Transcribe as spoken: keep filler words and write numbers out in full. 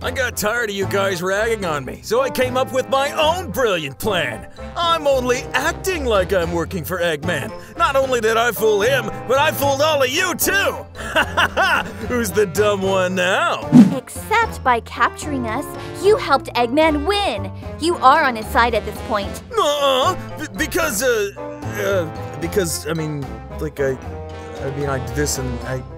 I got tired of you guys ragging on me, so I came up with my own brilliant plan. I'm only acting like I'm working for Eggman. Not only did I fool him, but I fooled all of you too! Ha ha ha! Who's the dumb one now? Except by capturing us, you helped Eggman win! You are on his side at this point. Uh-uh! Because, uh, uh, because, I mean, like, I, I mean, I did this and I...